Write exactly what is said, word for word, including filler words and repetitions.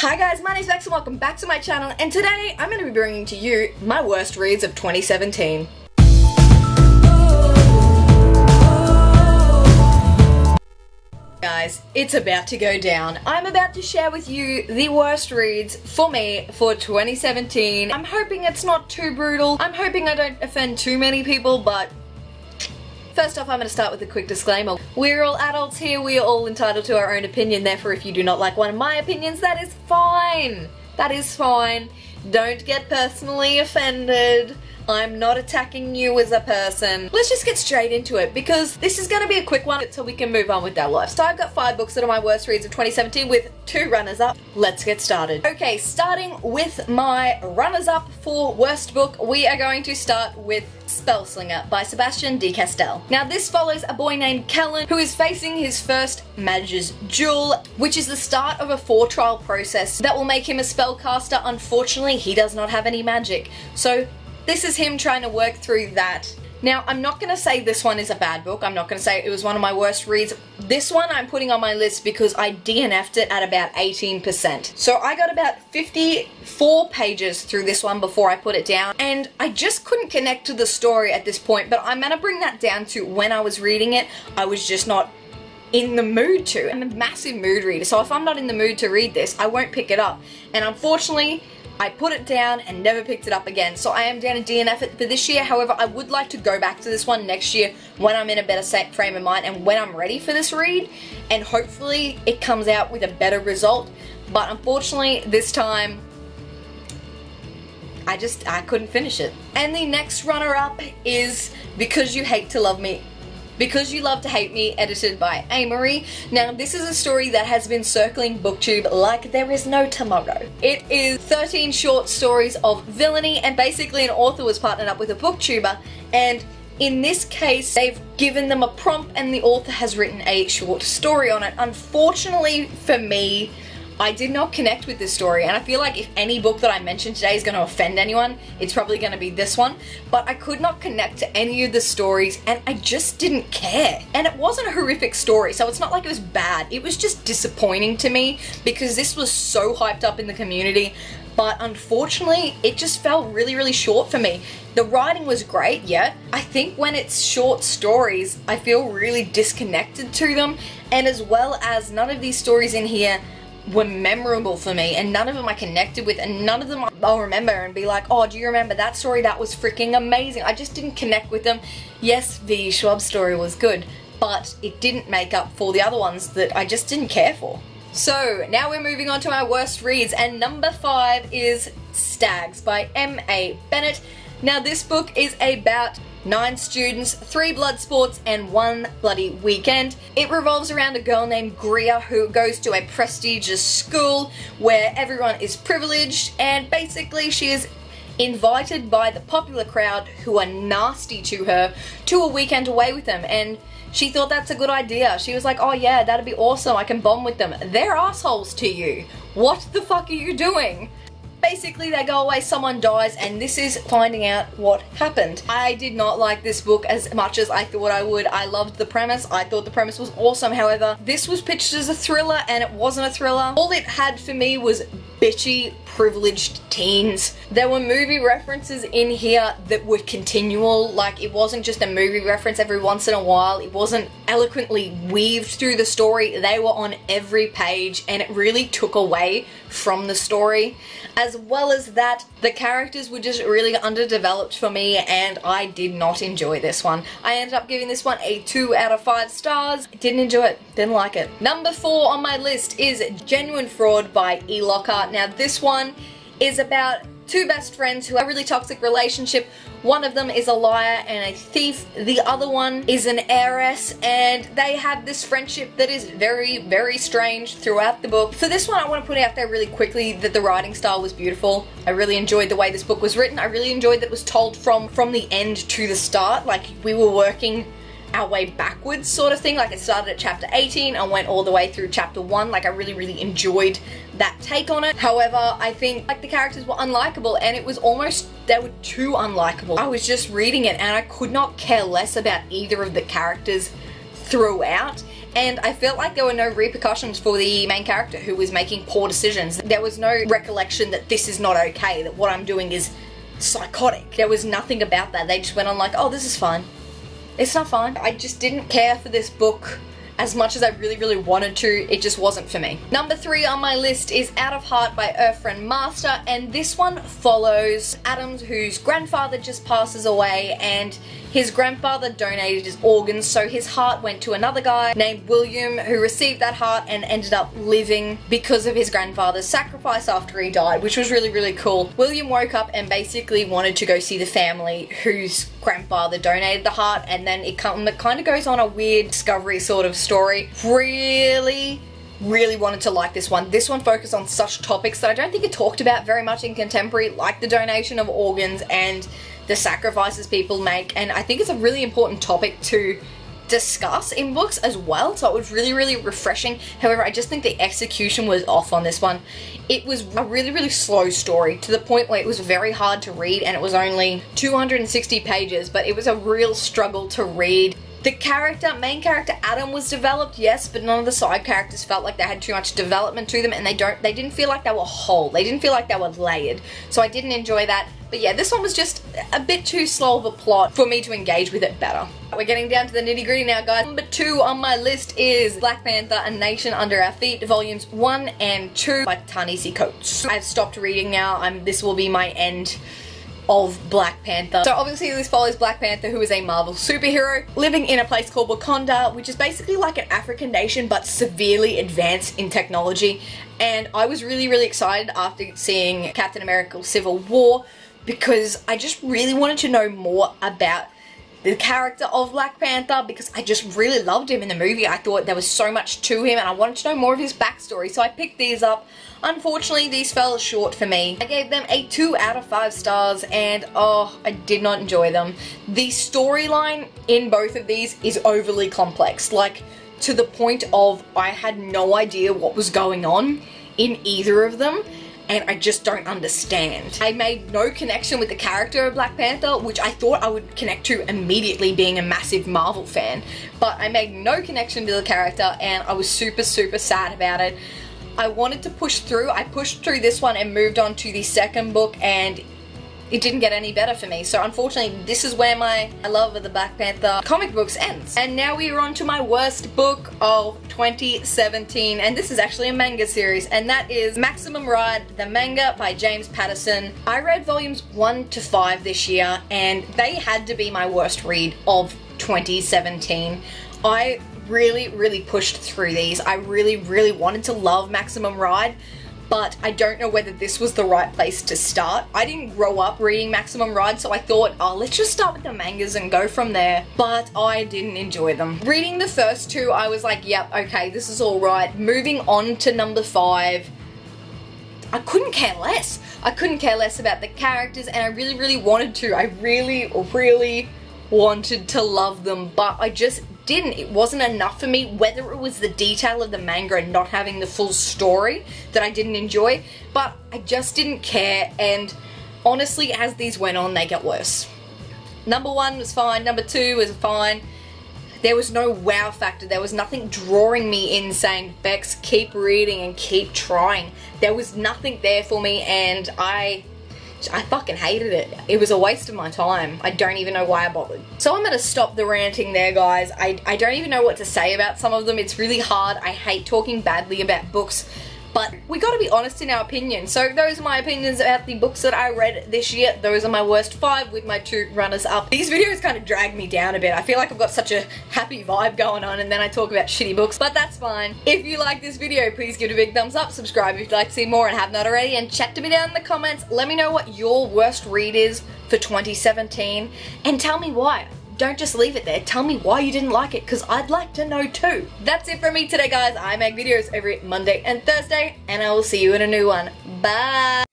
Hi guys, my name's Max and welcome back to my channel, and today I'm going to be bringing to you my worst reads of twenty seventeen. Guys, it's about to go down. I'm about to share with you the worst reads for me for twenty seventeen. I'm hoping it's not too brutal. I'm hoping I don't offend too many people, but first off, I'm going to start with a quick disclaimer. We're all adults here, we are all entitled to our own opinion, therefore if you do not like one of my opinions, that is fine. That is fine. Don't get personally offended. I'm not attacking you as a person. Let's just get straight into it because this is going to be a quick one so we can move on with our life. So I've got five books that are my worst reads of twenty seventeen with two runners-up. Let's get started. Okay, starting with my runners-up for worst book, we are going to start with Spellslinger by Sebastian DeCastell. Now this follows a boy named Kellen who is facing his first Madge's Duel, which is the start of a four trial process that will make him a spellcaster. Unfortunately, he does not have any magic, so this is him trying to work through that. Now I'm not going to say this one is a bad book, I'm not going to say it was one of my worst reads. This one I'm putting on my list because I D N F'd it at about eighteen percent. So I got about fifty-four pages through this one before I put it down, and I just couldn't connect to the story at this point, but I'm going to bring that down to when I was reading it, I was just not in the mood to. I'm a massive mood reader, so if I'm not in the mood to read this, I won't pick it up, and unfortunately I put it down and never picked it up again. So I am going to D N F it for this year. However, I would like to go back to this one next year when I'm in a better frame of mind and when I'm ready for this read, and hopefully it comes out with a better result. But unfortunately this time I just I couldn't finish it. And the next runner up is Because You Hate to Love Me Because You Love to Hate Me, edited by Amory. Now this is a story that has been circling BookTube like there is no tomorrow. It is thirteen short stories of villainy, and basically an author was partnered up with a booktuber, and in this case they've given them a prompt and the author has written a short story on it. Unfortunately for me, I did not connect with this story, and I feel like if any book that I mentioned today is going to offend anyone, it's probably going to be this one. But I could not connect to any of the stories, and I just didn't care. And it wasn't a horrific story, so it's not like it was bad. It was just disappointing to me because this was so hyped up in the community, but unfortunately it just fell really, really short for me. The writing was great, yeah. I think when it's short stories, I feel really disconnected to them, and as well as none of these stories in here were memorable for me, and none of them I connected with, and none of them I'll remember and be like, oh, do you remember that story? That was freaking amazing. I just didn't connect with them. Yes, the Schwab story was good, but it didn't make up for the other ones that I just didn't care for. So now we're moving on to our worst reads, and number five is Stags by M A Bennett. Now this book is about nine students, three blood sports, and one bloody weekend. It revolves around a girl named Greer who goes to a prestigious school where everyone is privileged, and basically she is invited by the popular crowd who are nasty to her to a weekend away with them, and she thought that's a good idea. She was like, oh yeah, that'd be awesome, I can bond with them. They're assholes to you. What the fuck are you doing? Basically they go away, someone dies, and this is finding out what happened. I did not like this book as much as I thought I would. I loved the premise, I thought the premise was awesome, however this was pitched as a thriller and it wasn't a thriller. All it had for me was bitchy, privileged teens. There were movie references in here that were continual, like it wasn't just a movie reference every once in a while, it wasn't eloquently weaved through the story, they were on every page, and it really took away from the story. As well as that, the characters were just really underdeveloped for me, and I did not enjoy this one. I ended up giving this one a two out of five stars. Didn't enjoy it, didn't like it. Number four on my list is Genuine Fraud by E. Lockhart. Now this one is about two best friends who have a really toxic relationship. One of them is a liar and a thief, the other one is an heiress, and they have this friendship that is very, very strange throughout the book. For this one, I want to put out there really quickly that the writing style was beautiful. I really enjoyed the way this book was written. I really enjoyed that it was told from from the end to the start, like we were working our way backwards sort of thing. Like it started at chapter eighteen and went all the way through chapter one. Like I really, really enjoyed that take on it. However, I think like the characters were unlikable, and it was almost they were too unlikable. I was just reading it and I could not care less about either of the characters throughout, and I felt like there were no repercussions for the main character who was making poor decisions. There was no recollection that this is not okay, that what I'm doing is psychotic. There was nothing about that. They just went on like, oh, this is fine. It's not fine. I just didn't care for this book as much as I really, really wanted to. It just wasn't for me. Number three on my list is Out of Heart by Earthfriend Master, and this one follows Adams, whose grandfather just passes away, and his grandfather donated his organs, so his heart went to another guy named William, who received that heart and ended up living because of his grandfather's sacrifice after he died, which was really, really cool. William woke up and basically wanted to go see the family whose grandfather donated the heart, and then it kind of goes on a weird discovery sort of story. Really, really wanted to like this one. This one focused on such topics that I don't think it talked about very much in contemporary, like the donation of organs and the sacrifices people make, and I think it's a really important topic to discuss in books as well, so it was really, really refreshing. However, I just think the execution was off on this one. It was a really, really slow story, to the point where it was very hard to read, and it was only two hundred sixty pages, but it was a real struggle to read. The character, main character Adam, was developed, yes, but none of the side characters felt like they had too much development to them, and they don't, they didn't feel like they were whole. They didn't feel like they were layered, so I didn't enjoy that. But yeah, this one was just a bit too slow of a plot for me to engage with it better. We're getting down to the nitty gritty now, guys. Number two on my list is Black Panther: A Nation Under Our Feet, volumes one and two by Ta-Nehisi Coates. I've stopped reading now. I'm, this will be my end of Black Panther. So obviously this follows Black Panther, who is a Marvel superhero living in a place called Wakanda, which is basically like an African nation but severely advanced in technology. And I was really, really excited after seeing Captain America: Civil War, because I just really wanted to know more about the character of Black Panther, because I just really loved him in the movie. I thought there was so much to him, and I wanted to know more of his backstory, so I picked these up. Unfortunately, these fell short for me. I gave them a two out of five stars, and oh, I did not enjoy them. The storyline in both of these is overly complex, like to the point of I had no idea what was going on in either of them, and I just don't understand. I made no connection with the character of Black Panther, which I thought I would connect to immediately, being a massive Marvel fan, but I made no connection to the character, and I was super, super sad about it. I wanted to push through. I pushed through this one and moved on to the second book, and it didn't get any better for me. So unfortunately, this is where my love of the Black Panther comic books ends. And now we are on to my worst book of twenty seventeen, and this is actually a manga series, and that is Maximum Ride, the manga by James Patterson. I read volumes one to five this year, and they had to be my worst read of twenty seventeen. I really, really pushed through these. I really, really wanted to love Maximum Ride, but I don't know whether this was the right place to start. I didn't grow up reading Maximum Ride, so I thought, oh, let's just start with the mangas and go from there, but I didn't enjoy them. Reading the first two, I was like, yep, okay, this is all right. Moving on to number five, I couldn't care less. I couldn't care less about the characters, and I really, really wanted to. I really, really wanted to love them, but I just didn't. It wasn't enough for me, whether it was the detail of the manga and not having the full story that I didn't enjoy, but I just didn't care, and honestly, as these went on, they got worse. Number one was fine, number two was fine. There was no wow factor. There was nothing drawing me in saying, Bex, keep reading and keep trying. There was nothing there for me, and I I fucking hated it. It was a waste of my time. I don't even know why I bothered. So I'm gonna stop the ranting there, guys. I, I don't even know what to say about some of them. It's really hard. I hate talking badly about books, but we gotta be honest in our opinion. So those are my opinions about the books that I read this year. Those are my worst five, with my two runners up. These videos kind of drag me down a bit. I feel like I've got such a happy vibe going on, and then I talk about shitty books, but that's fine. If you like this video, please give it a big thumbs up, subscribe if you'd like to see more and have not already, and chat to me down in the comments. Let me know what your worst read is for twenty seventeen, and tell me why. Don't just leave it there. Tell me why you didn't like it, because I'd like to know too. That's it from me today, guys. I make videos every Monday and Thursday, and I will see you in a new one. Bye!